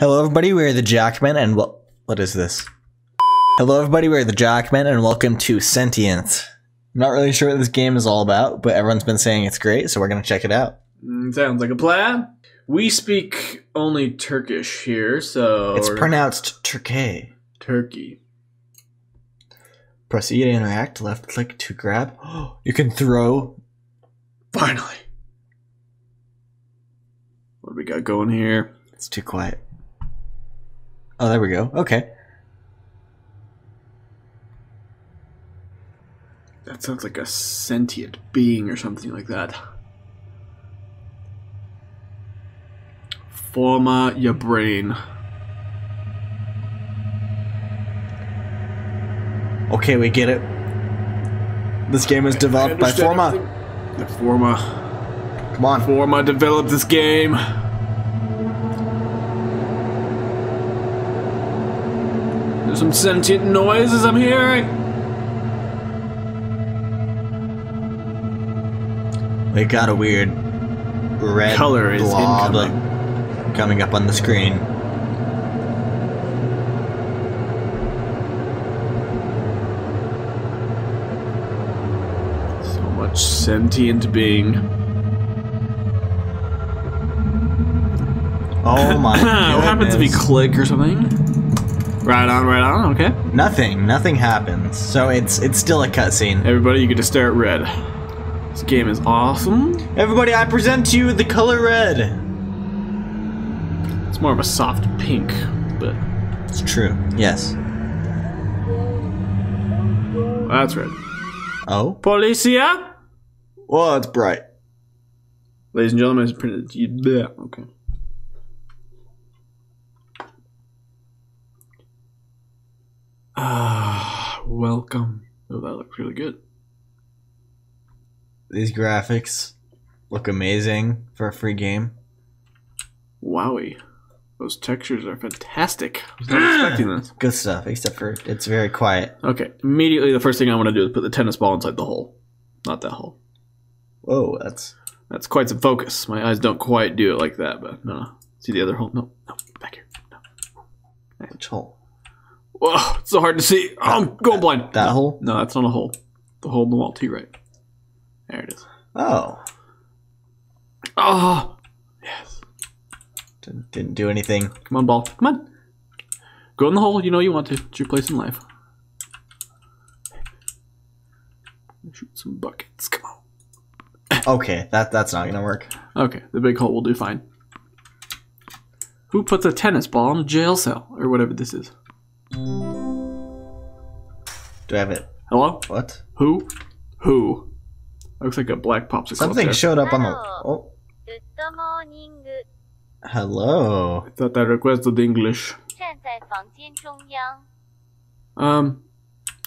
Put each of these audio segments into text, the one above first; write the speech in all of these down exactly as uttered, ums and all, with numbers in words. Hello everybody, we're the Jackmen and what what is this? Hello everybody, we're the Jackmen and welcome to Sentience. I'm not really sure what this game is all about, but everyone's been saying it's great, so we're gonna check it out. Mm, sounds like a plan. We speak only Turkish here, so it's pronounced Turkey. Turkey. Proceed and interact, left click to grab. Oh, you can throw. Finally. What do we got going here? It's too quiet. Oh, there we go. Okay. That sounds like a sentient being or something like that. Forma your brain. Okay, we get it. This game is developed by Forma. The Forma. Come on. Forma developed this game. There's some sentient noises I'm hearing. We got a weird red color is blob incoming. coming up on the screen. So much sentient being. Oh my god. What happens if you click or something? Right on, right on, okay. Nothing, nothing happens. So it's it's still a cutscene. Everybody, you get to stare at red. This game is awesome. Everybody, I present to you the color red. It's more of a soft pink, but... It's true, yes. That's red. Oh? Policia? Well, it's bright. Ladies and gentlemen, it's printed... Yeah, okay. Ah, uh, welcome. Oh, that looks really good. These graphics look amazing for a free game. Wowie. Those textures are fantastic. I was not expecting this. Good stuff, except for it's very quiet. Okay, immediately the first thing I want to do is put the tennis ball inside the hole. Not that hole. Whoa, that's... That's quite some focus. My eyes don't quite do it like that, but no. See the other hole? No, no, back here. No. Which hole? Whoa, it's so hard to see. Oh, I'm going blind. That, that no, hole? No, that's not a hole. The hole in the wall, to your right. There it is. Oh. Oh. Yes. Didn't, didn't do anything. Come on, ball. Come on. Go in the hole. You know you want to. It's your place in life. Shoot some buckets. Come on. Okay, that that's not going to work. Okay, the big hole will do fine. Who puts a tennis ball in a jail cell? Or whatever this is. Do I have it? Hello? What? Who? Who? Looks like a black popsicle. Something there. Showed up on the... Oh. Good morning. Hello. I thought I requested English. Um,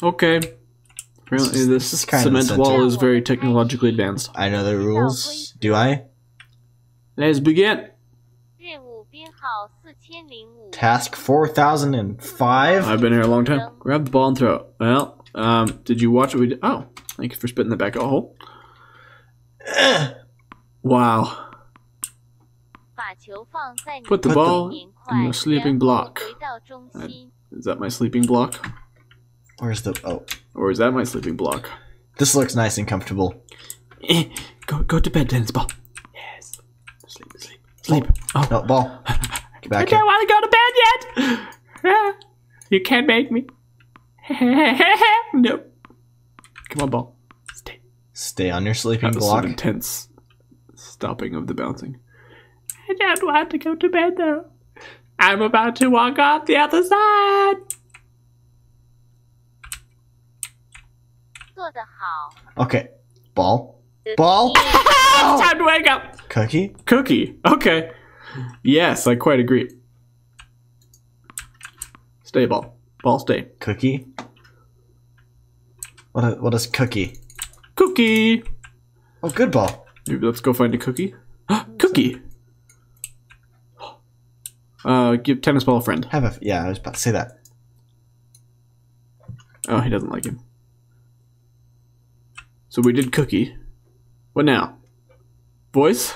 okay. Apparently this, this cement wall is very technologically advanced. I know the rules. Do I? Let's begin. Task four thousand five? I've been here a long time. Grab the ball and throw it. Well, um, did you watch what we did? Oh, thank you for spitting the back of the hole. Uh, wow. Put the Put ball the, in the sleeping block. Uh, is that my sleeping block? Where's the... Oh. Or is that my sleeping block? This looks nice and comfortable. Go, go to bed, tennis ball. Yes. Sleep, sleep, sleep. Oh. No, ball. Back I don't want to go to bed yet. You can't make me. Nope. Come on, ball. Stay. Stay on your sleeping that block. That was an intense stopping of the bouncing. I don't want to go to bed though. I'm about to walk off the other side. Okay. Ball. Ball. Oh. It's time to wake up. Cookie. Cookie. Okay. Yes, I quite agree. Stay ball. Ball stay. Cookie? What a, what is cookie? Cookie! Oh, good ball. Maybe let's go find a cookie. Cookie! Uh, give tennis ball a friend. Have a... Yeah, I was about to say that. Oh, he doesn't like him. So we did cookie. What now? Voice?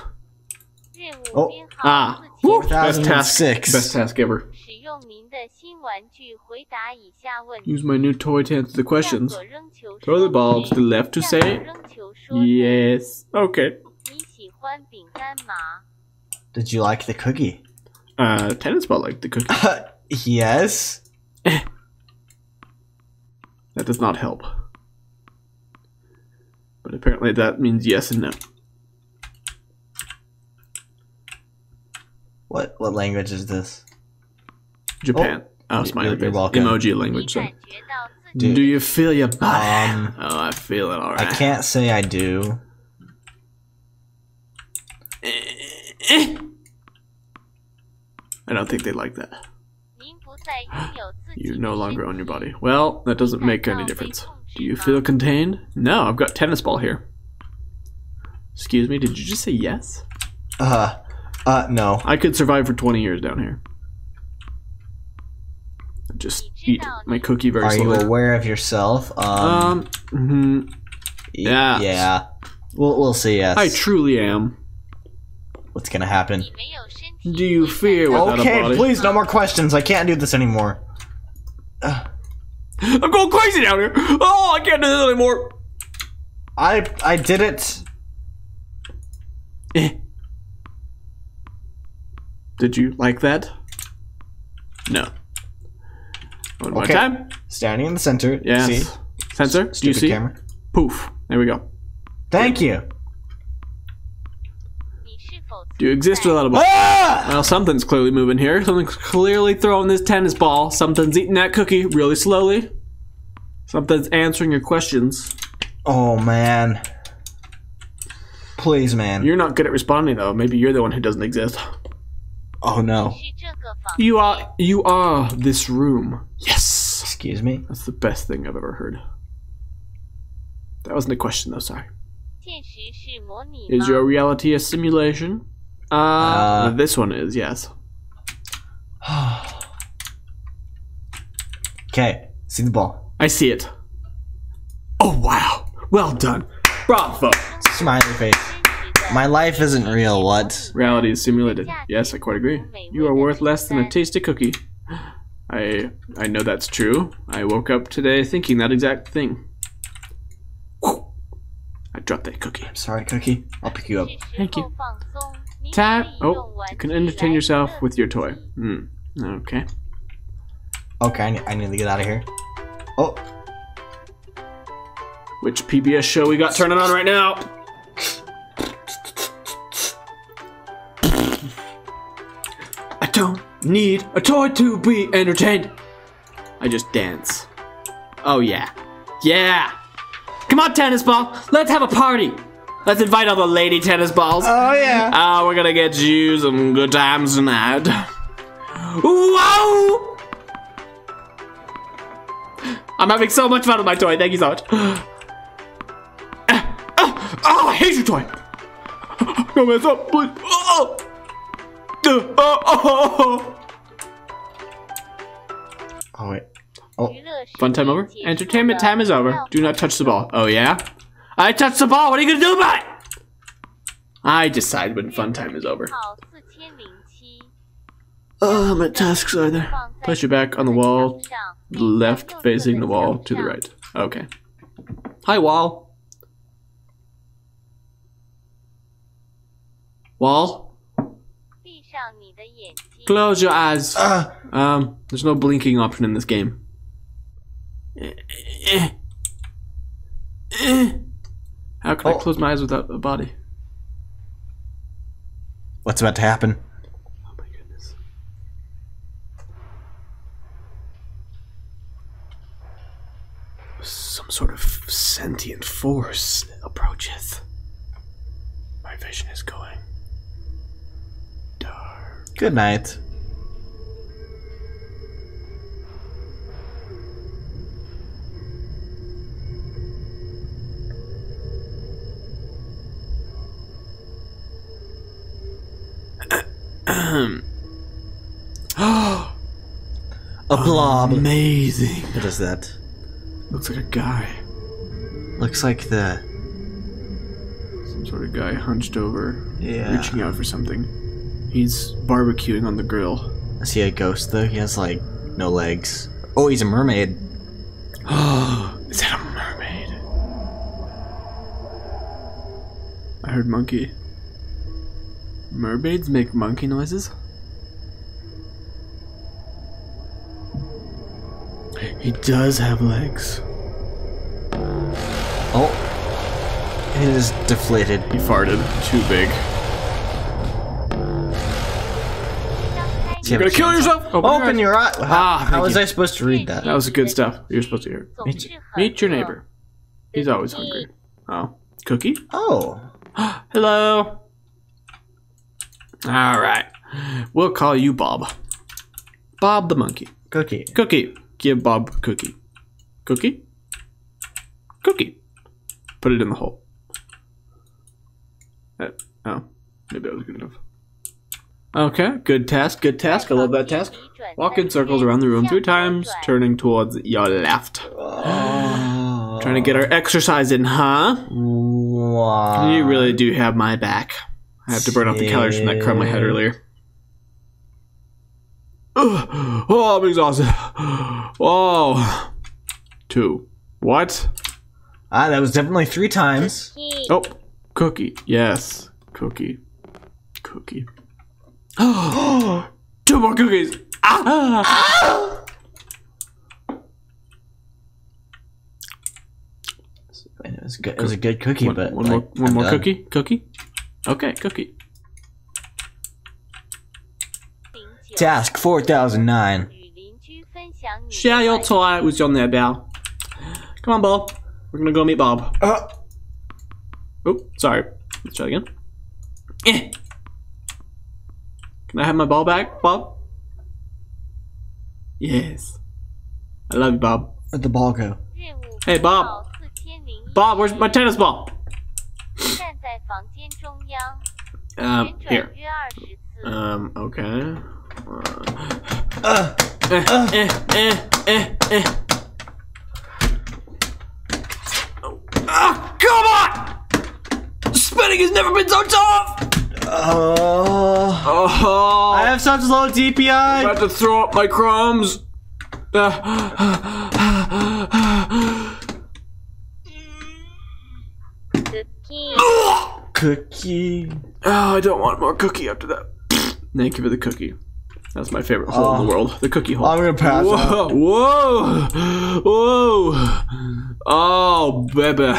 Oh. Ah, four thousand six. Best task ever. Use my new toy to answer the questions. Throw the ball to the left to say yes. Okay. Did you like the cookie? Uh, tennis ball liked the cookie. Uh, yes. That does not help. But apparently that means yes and no. What what language is this? Japan. Oh, oh smiley face. Emoji language. So. Dude, do you feel your body? Um, oh, I feel it all right. I can't say I do. I don't think they like that. You no longer own your body. Well, that doesn't make any difference. Do you feel contained? No, I've got tennis ball here. Excuse me, did you just say yes? Uh, uh, no. I could survive for twenty years down here. Just eat my cookie very slowly. Are you aware of yourself? Um, um mm-hmm. Yeah. Yeah. We'll, we'll say yes. I truly am. What's gonna happen? Do you fear without okay, a body? Okay, please, no more questions. I can't do this anymore. Ugh. I'm going crazy down here. Oh, I can't do this anymore. I I did it. Eh. Did you like that? No. One more okay. time. Standing in the center. Yes. See? Sensor. Do you see? Camera. Poof. There we go. Thank you. Do you exist without a ball? Ah! Well, something's clearly moving here. Something's clearly throwing this tennis ball. Something's eating that cookie really slowly. Something's answering your questions. Oh, man. Please, man. You're not good at responding, though. Maybe you're the one who doesn't exist. Oh, no. You are, you are this room. Yes. Excuse me? That's the best thing I've ever heard. That wasn't a question, though. Sorry. Is your reality a simulation? Uh, uh this one is, yes. Okay, see the ball. I see it. Oh, wow. Well done. Bravo. Smiley face. My life isn't real, what? Reality is simulated. Yes, I quite agree. You are worth less than a tasty cookie. I, I know that's true. I woke up today thinking that exact thing. I dropped that cookie. I'm sorry, cookie. I'll pick you up. Thank you. Tap. Oh, you can entertain yourself with your toy. Hmm. Okay. Okay, I need, I need to get out of here. Oh. Which P B S show we got turning on right now? I don't need a toy to be entertained. I just dance. Oh, yeah. Yeah. Come on, tennis ball. Let's have a party. Let's invite all the lady tennis balls. Oh, yeah. Oh, we're gonna get you some good times tonight. Whoa! I'm having so much fun with my toy. Thank you so much. Oh, I hate your toy. Don't mess up, please. Oh. Oh, oh, oh. Oh, wait. Oh. Fun time over? Entertainment time is over. Do not touch the ball. Oh, yeah? I touched the ball. What are you going to do about it? I decide when fun time is over. Oh, how many tasks are there? Place your back on the wall, left facing the wall to the right. Okay. Hi, wall. Wall? Close your eyes. Uh, um, there's no blinking option in this game. How can oh. I close my eyes without a body? What's about to happen? Oh my goodness. Some sort of sentient force approacheth. My vision is going dark. Good night. Oh, a blob. Amazing. What is that? Looks like a guy. Looks like the... Some sort of guy hunched over. Yeah. Reaching out for something. He's barbecuing on the grill. Is he a ghost, though? He has, like, no legs. Oh, he's a mermaid. Oh, is that a mermaid? I heard monkey. Mermaids make monkey noises? He does have legs. Oh. It is deflated. He farted. Too big. You're gonna kill yourself! Open, Open your eyes! Your eye. How, ah, how was I supposed to read that? That was good stuff. You're supposed to hear it. Meet, meet your neighbor. He's always hungry. Oh. Cookie? Oh. Hello. Alright. We'll call you Bob. Bob the monkey. Cookie. Cookie. Give Bob cookie. Cookie? Cookie. Put it in the hole. That, oh. Maybe that was good enough. Okay, good task, good task. I love that task. Walk in circles around the room three times, turning towards your left. Oh. Trying to get our exercise in, huh? Wow. You really do have my back. I have to burn off the calories from that crumb I had earlier. Oh, oh, I'm exhausted. Oh. Two. What? Ah, that was definitely three times. Oh, cookie. Yes. Cookie. Cookie. Oh, two more cookies. Ah. Ah. It was good. It was a good cookie, one, but one like, more, one I'm more done. cookie, cookie. Okay, cookie. Task four thousand nine. Share your toy with your neighbor. Come on, Bob. We're gonna go meet Bob. Uh. Oh, sorry. Let's try again. Eh. Can I have my ball back, Bob? Yes. I love you, Bob. Where'd the ball go? Hey, Bob. Bob, where's my tennis ball? um, here. Um, okay. Uh, eh, eh, eh, eh, eh. Oh. Ah, come on! Spinning has never been so tough! Oh. Oh. I have such low D P I. I'm about to throw up my crumbs. Cookie. Cookie. Oh, I don't want more cookie after that. Thank you for the cookie. That's my favorite hole oh. in the world. The cookie hole. I'm gonna pass Whoa. Out. Whoa. Whoa. Oh, baby.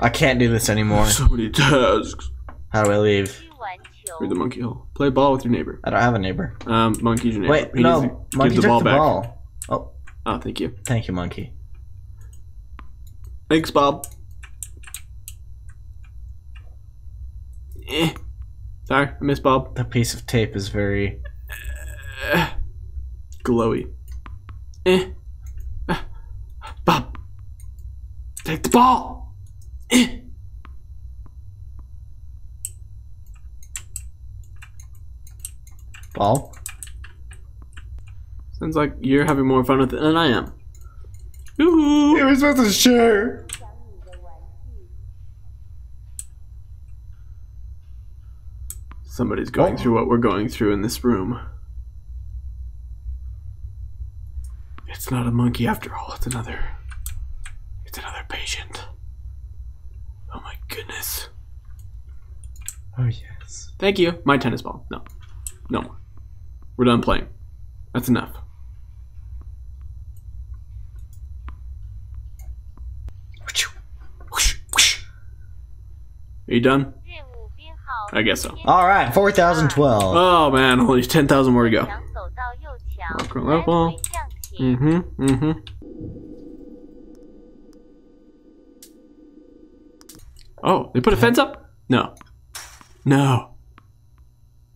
I can't do this anymore. So many tasks. How do I leave? Read the monkey hole. Play ball with your neighbor. I don't have a neighbor. Um, monkey's your neighbor. Wait, he no. Monkey took the ball. The back. ball. Oh. oh, thank you. Thank you, monkey. Thanks, Bob. Eh. Sorry, I missed Bob. That piece of tape is very... Uh, glowy. Eh. Uh, Bob. Take the ball! Eh. Ball. Sounds like you're having more fun with it than I am. Woohoo! It was supposed to share. Somebody's going oh. through what we're going through in this room. It's not a monkey after all. It's another. It's another patient. Oh my goodness. Oh yes. Thank you. My tennis ball. No. No more. We're done playing. That's enough. Are you done? I guess so. Alright, four thousand twelve. Oh man, only ten thousand more to go. Mm-hmm, mm-hmm. Oh, they put a fence up? No. No.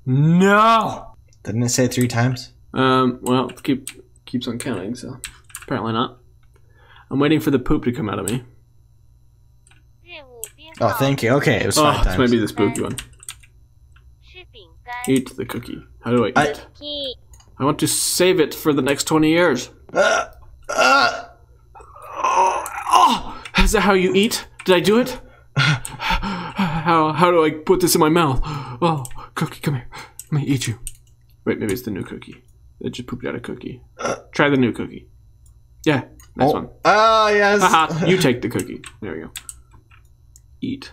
No! Didn't it say three times? Um, well, it keep, keeps on counting, so apparently not. I'm waiting for the poop to come out of me. Oh, thank you. Okay, it was five oh, times. This might be the spooky one. Eat the cookie. How do I eat? I, I want to save it for the next twenty years. Uh, uh, oh, oh. Is that how you eat? Did I do it? How how do I put this in my mouth? Oh, Cookie, come here. Let me eat you. Wait, maybe it's the new cookie. It just pooped out a cookie. Uh, Try the new cookie. Yeah, that's oh. one. Ah, yes. Aha, you take the cookie. There we go. Eat.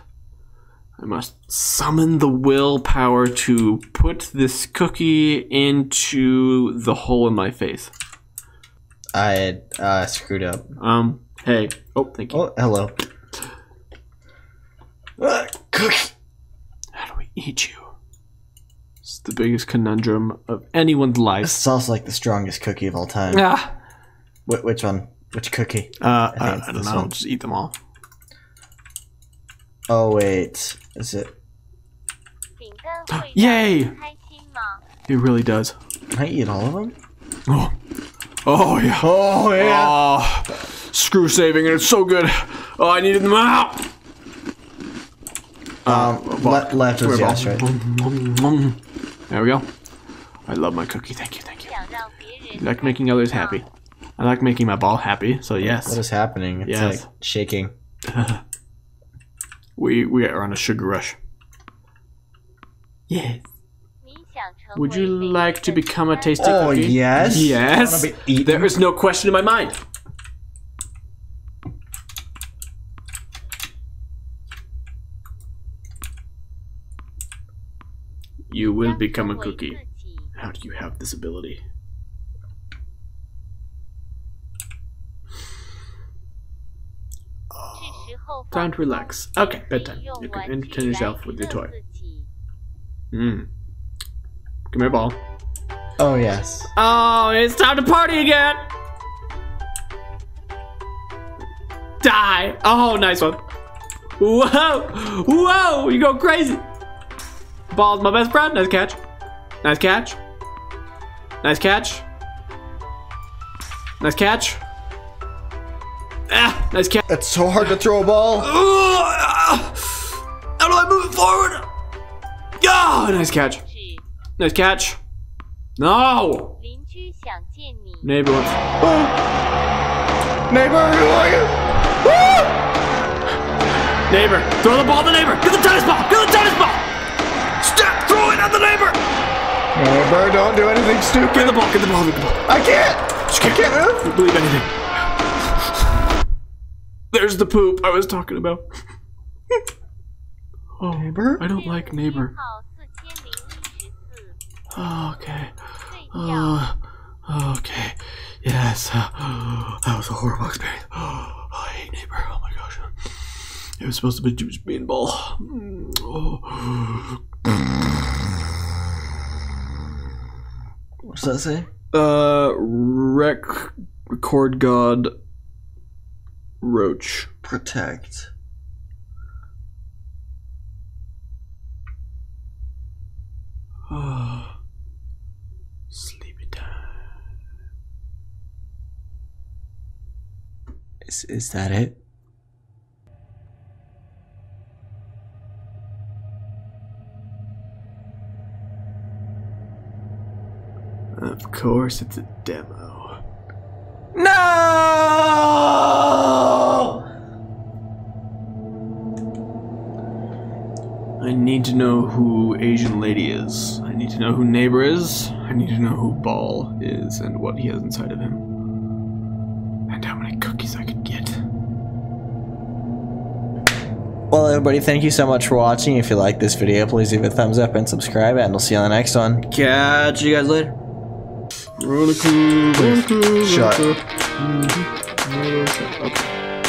I must summon the willpower to put this cookie into the hole in my face. I uh, screwed up. Um. Hey. Oh, thank you. Oh, hello. Uh, cookie. How do we eat you? It's the biggest conundrum of anyone's life. This is also like the strongest cookie of all time. Yeah. Wh which one? Which cookie? Uh, I, uh, I don't know. One. Just eat them all. Oh wait, is it? Yay! It really does. Can I eat all of them? Oh, oh yeah. Oh yeah. Oh, screw saving, and it's so good. Oh, I needed them out. Um, le left is yes, right? There we go. I love my cookie. Thank you, thank you. I like making others happy. I like making my ball happy. So yes. What is happening? It's yes. like shaking. We we are on a sugar rush. Yes. Would you like to become a tasty oh, cookie? Oh yes. Yes. There is no question in my mind. You will become a cookie. How do you have this ability? Time to relax. Okay, bedtime. You can entertain yourself with your toy. Hmm. Come here, ball. Oh, yes. Oh, it's time to party again! Die! Oh, nice one. Whoa! Whoa! You go crazy! Ball's my best friend. Nice catch. Nice catch. Nice catch. Nice catch. Ah, nice catch. It's so hard to throw a ball. How do I move it forward? Oh, nice catch. Nice catch. No. Neighbor. Oh. Neighbor, who are you? Oh. Neighbor, throw the ball to the neighbor. Get the tennis ball. Get the tennis ball. Step, throw it at the neighbor. Neighbor, don't do anything stupid. Get the ball. Get the ball. Get the ball. I can't. Just can't. I can't move. Believe anything. There's the poop I was talking about. Oh, neighbor? I don't like neighbor. Oh, okay. Uh, okay. Yes. Uh, that was a horrible experience. Oh, I hate neighbor. Oh my gosh. It was supposed to be just me and ball. Oh. What's that say? Uh, rec record god. Roach. Protect. Oh. Sleepy time. Is, is that it? Of course, it's a demo. No! I need to know who Asian Lady is. I need to know who Neighbor is. I need to know who Ball is and what he has inside of him. And how many cookies I could get. Well, everybody, thank you so much for watching. If you like this video, please leave a thumbs up and subscribe, and we'll see you on the next one. Catch you guys later. Roller cool, roller cool, roller cool. Shut. Mm-hmm. Okay.